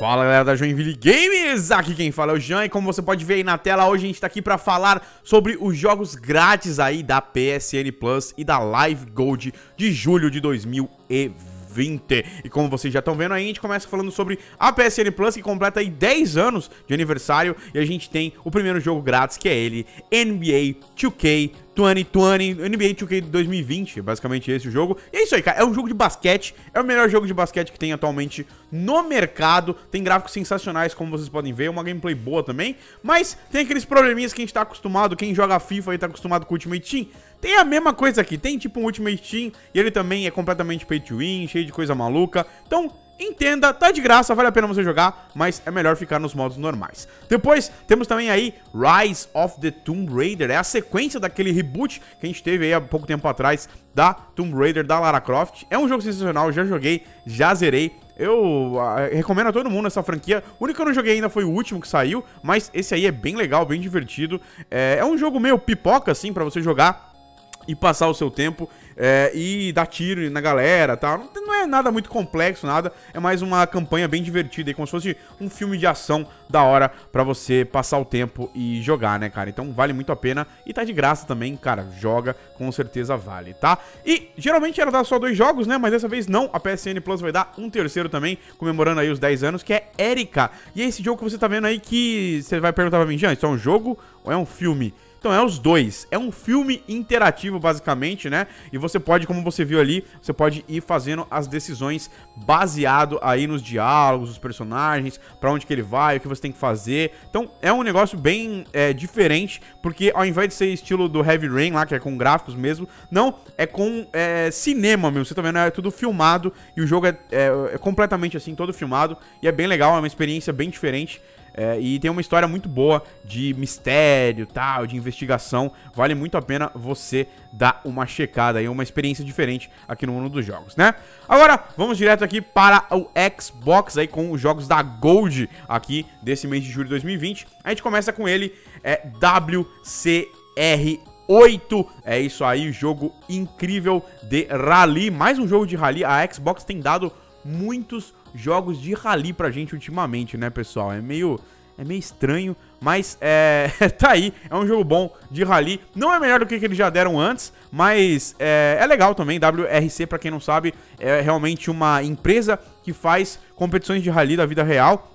Fala galera da Joinville Games, aqui quem fala é o Jean e como você pode ver aí na tela, hoje a gente tá aqui pra falar sobre os jogos grátis aí da PSN Plus e da Live Gold de julho de 2020. E como vocês já estão vendo aí, a gente começa falando sobre a PSN Plus que completa aí 10 anos de aniversário e a gente tem o primeiro jogo grátis que é ele, NBA 2K 2020, NBA 2K 2020, basicamente esse o jogo. E é isso aí, cara, é um jogo de basquete, é o melhor jogo de basquete que tem atualmente no mercado. Tem gráficos sensacionais, como vocês podem ver, uma gameplay boa também. Mas tem aqueles probleminhas que a gente tá acostumado, quem joga FIFA aí tá acostumado com o Ultimate Team. Tem a mesma coisa aqui, tem tipo um Ultimate Team e ele também é completamente pay to win, cheio de coisa maluca. Então... entenda, tá de graça, vale a pena você jogar, mas é melhor ficar nos modos normais. Depois, temos também aí Rise of the Tomb Raider, é a sequência daquele reboot que a gente teve aí há pouco tempo atrás da Tomb Raider, da Lara Croft. É um jogo sensacional, já joguei, já zerei. Eu recomendo a todo mundo essa franquia. O único que eu não joguei ainda foi o último que saiu, mas esse aí é bem legal, bem divertido. É um jogo meio pipoca, assim, pra você jogar e passar o seu tempo e dar tiro na galera e tal. Não é nada muito complexo, nada. É mais uma campanha bem divertida, como se fosse um filme de ação da hora pra você passar o tempo e jogar, né, cara? Então vale muito a pena e tá de graça também, cara. Joga, com certeza vale, tá? E geralmente ela dá só 2 jogos, né? Mas dessa vez não. A PSN Plus vai dar um terceiro também, comemorando aí os 10 anos, que é Erika. E é esse jogo que você tá vendo aí que você vai perguntar pra mim, Jean, isso é um jogo ou é um filme? Então é os dois, é um filme interativo basicamente, né, e você pode, como você viu ali, você pode ir fazendo as decisões baseado aí nos diálogos, os personagens, pra onde que ele vai, o que você tem que fazer. Então é um negócio bem diferente, porque ao invés de ser estilo do Heavy Rain lá, que é com gráficos mesmo, não, é com cinema mesmo, você tá vendo, é tudo filmado e o jogo é completamente assim, todo filmado, e é bem legal, é uma experiência bem diferente. E tem uma história muito boa de mistério, tal, de investigação. Vale muito a pena você dar uma checada aí, uma experiência diferente aqui no mundo dos jogos, né? Agora, vamos direto aqui para o Xbox aí com os jogos da Gold aqui desse mês de julho de 2020. A gente começa com ele, WCR8, é isso aí, jogo incrível de rally, mais um jogo de rally. A Xbox tem dado muitos jogos de rally pra gente ultimamente, né, pessoal? É meio estranho, mas tá aí, é um jogo bom de rally. Não é melhor do que eles já deram antes, mas é legal também. WRC, pra quem não sabe, é realmente uma empresa que faz competições de rally da vida real.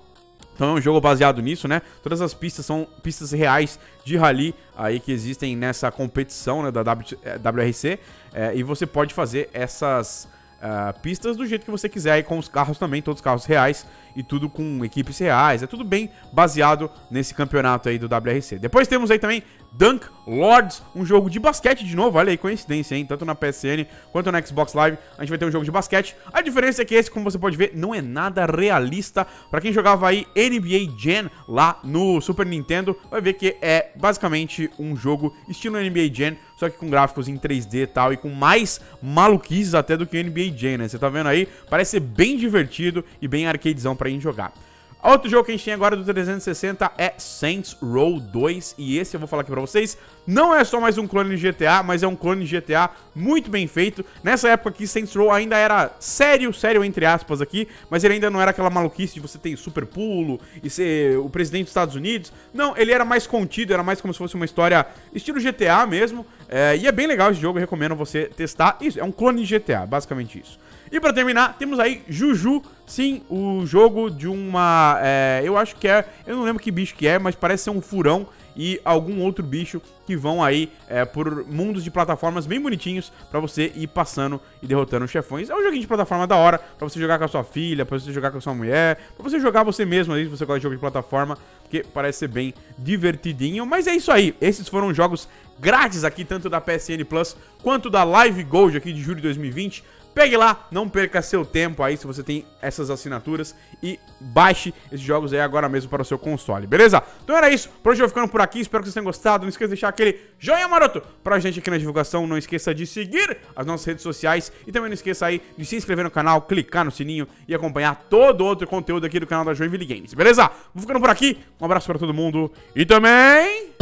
Então é um jogo baseado nisso, né? Todas as pistas são pistas reais de rally aí que existem nessa competição, né, da WRC. E você pode fazer essas... pistas do jeito que você quiser, aí com os carros também, todos os carros reais e tudo com equipes reais, é tudo bem baseado nesse campeonato aí do WRC. Depois temos aí também Dunk Lords, um jogo de basquete de novo, olha aí, coincidência, hein, tanto na PSN quanto na Xbox Live, a gente vai ter um jogo de basquete. A diferença é que esse, como você pode ver, não é nada realista. Pra quem jogava aí NBA Jam lá no Super Nintendo, vai ver que é basicamente um jogo estilo NBA Jam, só que com gráficos em 3D e tal, e com mais maluquices até do que NBA Jam, né, você tá vendo aí, parece ser bem divertido e bem arcadezão pra gente jogar. Outro jogo que a gente tem agora do 360 é Saints Row 2, e esse eu vou falar aqui pra vocês, não é só mais um clone de GTA, mas é um clone de GTA muito bem feito. Nessa época aqui, Saints Row ainda era sério entre aspas aqui, mas ele ainda não era aquela maluquice de você ter super pulo e ser o presidente dos Estados Unidos. Não, ele era mais contido, era mais como se fosse uma história estilo GTA mesmo, e é bem legal esse jogo, eu recomendo você testar. Isso, é um clone de GTA, basicamente isso. E pra terminar, temos aí Juju, sim, o jogo de uma, eu acho que é, eu não lembro que bicho que é, mas parece ser um furão e algum outro bicho que vão aí por mundos de plataformas bem bonitinhos pra você ir passando e derrotando chefões. É um joguinho de plataforma da hora, pra você jogar com a sua filha, pra você jogar com a sua mulher, pra você jogar você mesmo aí, se você gosta de jogo de plataforma, porque parece ser bem divertidinho. Mas é isso aí, esses foram os jogos grátis aqui, tanto da PSN Plus quanto da Live Gold aqui de julho de 2020. Pegue lá, não perca seu tempo aí se você tem essas assinaturas e baixe esses jogos aí agora mesmo para o seu console, beleza? Então era isso, por hoje eu vou ficando por aqui, espero que vocês tenham gostado, não esqueça de deixar aquele joinha maroto pra gente aqui na divulgação, não esqueça de seguir as nossas redes sociais e também não esqueça aí de se inscrever no canal, clicar no sininho e acompanhar todo outro conteúdo aqui do canal da Joinville Games, beleza? Vou ficando por aqui, um abraço pra todo mundo e também...